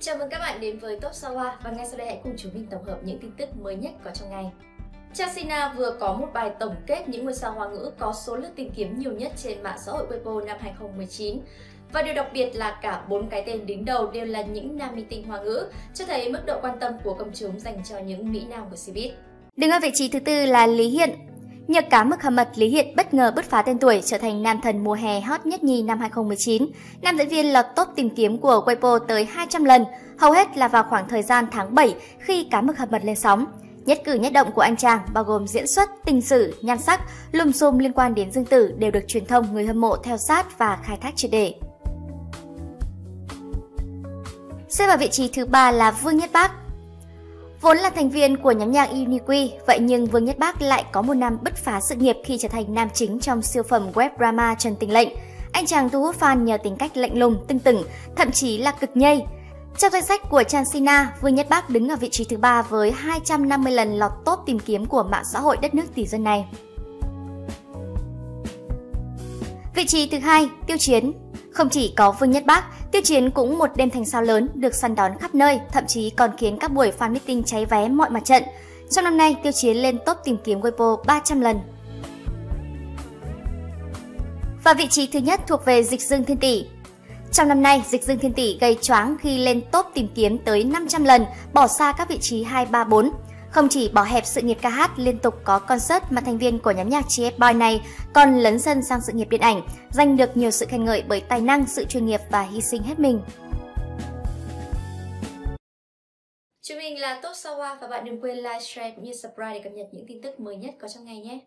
Chào mừng các bạn đến với Top Sao Hoa và ngay sau đây hãy cùng chúng mình tổng hợp những tin tức mới nhất có trong ngày. Trang Sina vừa có một bài tổng kết những ngôi sao Hoa ngữ có số lượt tìm kiếm nhiều nhất trên mạng xã hội Weibo năm 2019. Và điều đặc biệt là cả 4 cái tên đứng đầu đều là những nam minh tinh Hoa ngữ, cho thấy mức độ quan tâm của công chúng dành cho những mỹ nam của showbiz. Đứng ở vị trí thứ tư là Lý Hiện. Nhờ Cá mực hầm mật, Lý Hiện bất ngờ bứt phá tên tuổi trở thành nam thần mùa hè hot nhất nhì năm 2019. Nam diễn viên lọt top tìm kiếm của Weibo tới 200 lần, hầu hết là vào khoảng thời gian tháng 7 khi Cá mực hầm mật lên sóng. Nhất cử nhất động của anh chàng bao gồm diễn xuất, tình sử, nhan sắc, lùm xùm liên quan đến Dương Tử đều được truyền thông người hâm mộ theo sát và khai thác triệt để. Xếp vào vị trí thứ ba là Vương Nhất Bác. Vốn là thành viên của nhóm nhạc UNIQ, vậy nhưng Vương Nhất Bác lại có một năm bứt phá sự nghiệp khi trở thành nam chính trong siêu phẩm web drama Trần Tình Lệnh. Anh chàng thu hút fan nhờ tính cách lạnh lùng, tưng tửng, thậm chí là cực nhây. Trong danh sách của Trang Sina, Vương Nhất Bác đứng ở vị trí thứ 3 với 250 lần lọt top tìm kiếm của mạng xã hội đất nước tỷ dân này. Vị trí thứ 2, Tiêu Chiến. Không chỉ có Vương Nhất Bác, Tiêu Chiến cũng một đêm thành sao lớn, được săn đón khắp nơi, thậm chí còn khiến các buổi fan meeting cháy vé mọi mặt trận. Trong năm nay, Tiêu Chiến lên top tìm kiếm Weibo 300 lần. Và vị trí thứ nhất thuộc về Dịch Dương Thiên Tỷ. Trong năm nay, Dịch Dương Thiên Tỷ gây choáng khi lên top tìm kiếm tới 500 lần, bỏ xa các vị trí 2, 3, 4. Không chỉ bỏ hẹp sự nghiệp ca hát, liên tục có concert mà thành viên của nhóm nhạc GF Boy này còn lấn sân sang sự nghiệp điện ảnh, giành được nhiều sự khen ngợi bởi tài năng, sự chuyên nghiệp và hy sinh hết mình. Chúng mình là Top Sao Hoa và bạn đừng quên like, share cũng như subscribe để cập nhật những tin tức mới nhất có trong ngày nhé!